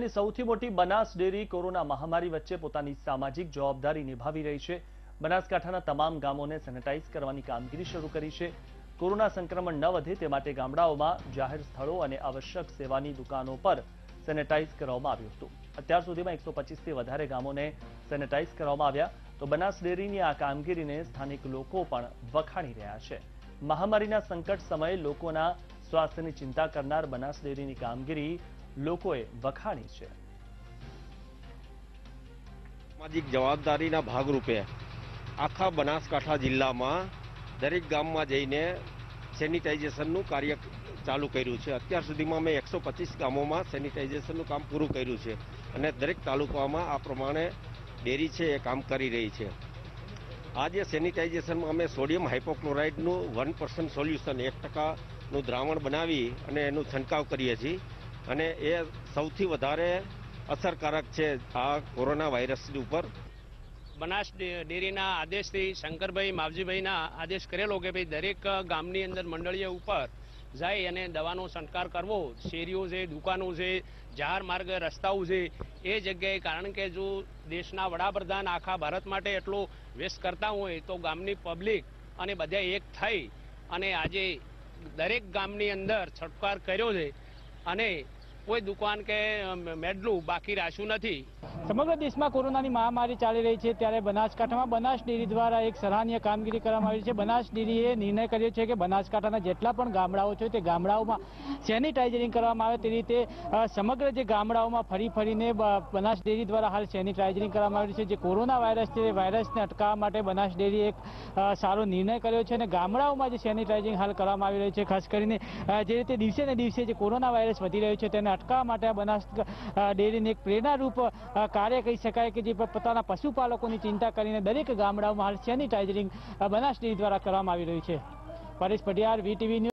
સૌથી મોટી Banas dairy corona મહામારી વચ્ચે પોતાની સામાજિક જવાબદારી નિભાવી રહી છે। બનાસકાંઠાના તમામ ગામોને સેનેટાઇઝ કરવાની કામગીરી શરૂ કરી છે। કોરોના સંક્રમણ ન વધે તે માટે ગામડાઓમાં જાહેર સ્થળો અને આવશ્યક સેવાની દુકાનો પર સેનેટાઇઝ કરવામાં આવ્યું હતું। અત્યાર સુધીમાં 125થી વધારે ગામોને સેનેટાઇઝ કરવામાં આવ્યા તો બનાસ ડેરીની આ કામગીરીને સ્થાનિક લોકો પણ વખાણી રહ્યા છે। મહામારીના સંકટ સમયે લોકોના સ્વાસ્થ્યની ચિંતા કરનાર બનાસ ડેરીની કામગીરી લોકોએ વખાણી છે। સામાજિક જવાબદારીના ભાગરૂપે આખા બનાસકાંઠા જિલ્લામાં દરેક ગામમાં જઈને સેનિટાઇઝેશનનું કાર્ય ચાલુ કર્યું છે। અત્યાર સુધીમાં મેં 125 ગામોમાં સેનિટાઇઝેશનનું કામ પૂરું કર્યું છે અને દરેક તાલુકામાં આ પ્રમાણે ડેરી છે એ કામ કરી રહી છે। આજે સેનિટાઇઝેશનમાં અમે સોડિયમ હાઇપોક્લોરાઇડનું 1% સોલ્યુશન 1%નું દ્રાવણ બનાવી અને એનું છંટકાવ કરીએ છીએ અને એ સૌથી વધારે અસરકારક છે આ કોરોના વાયરસ ઉપર। બનાસ ડેરીના આદેશથી શંકરભાઈ માવજીભાઈના આદેશ કરેલો કે ભાઈ દરેક ગામની અંદર મંડળીઓ ઉપર જાય અને દવાનો છંટકાર કરવો। શેરીઓ છે, દુકાનો છે, જાહેર માર્ગ, રસ્તાઓ છે એ જગ્યાએ, કારણ કે જો દેશના વડાપ્રધાન આખા ભારત માટે એટલો વ્યસ્ત કરતા હોય તો ગામની પબ્લિક અને બધા એક થઈ અને આજે દરેક ગામની અંદર છંટકાર કર્યો છે અને કોઈ દુકાન કે મેડલું બાકી રાખ્યું નથી। સમગ્ર દેશમાં કોરોનાની મહામારી ચાલી રહી છે ત્યારે બનાસકાંઠામાં બનાસ ડેરી દ્વારા એક સરાહનીય કામગીરી કરવામાં આવી છે। બનાસ ડેરીએ નિર્ણય કર્યો છે કે બનાસકાંઠાના જેટલા પણ ગામડાઓ છે તે ગામડાઓમાં સેનિટાઇઝરિંગ કરવામાં આવે તે રીતે સમગ્ર જે ગામડાઓમાં ફરીને બનાસ ડેરી દ્વારા હાલ સેનિટાઇઝરિંગ કરવામાં આવી છે। જે કોરોના વાયરસ છે વાયરસને અટકાવવા માટે બનાસ ડેરીએ એક સારો નિર્ણય કર્યો છે અને ગામડાઓમાં જે સેનિટાઇઝિંગ હાલ કરવામાં આવી રહ્યું છે, ખાસ કરીને જે રીતે દિવસેને દિવસે જે કોરોના વાયરસ વધી રહ્યો છે તેને અટકાવવા માટે આ બનાસ ડેરીને એક પ્રેરણારૂપ કાર્ય કહી શકાય કે જે પોતાના પશુપાલકોની ચિંતા કરીને દરેક ગામડાઓમાં હાલ સેનિટાઇઝિંગ બનાસ ડેરી દ્વારા કરવામાં આવી રહ્યું છે। Paresh Padhiyar, VTV news.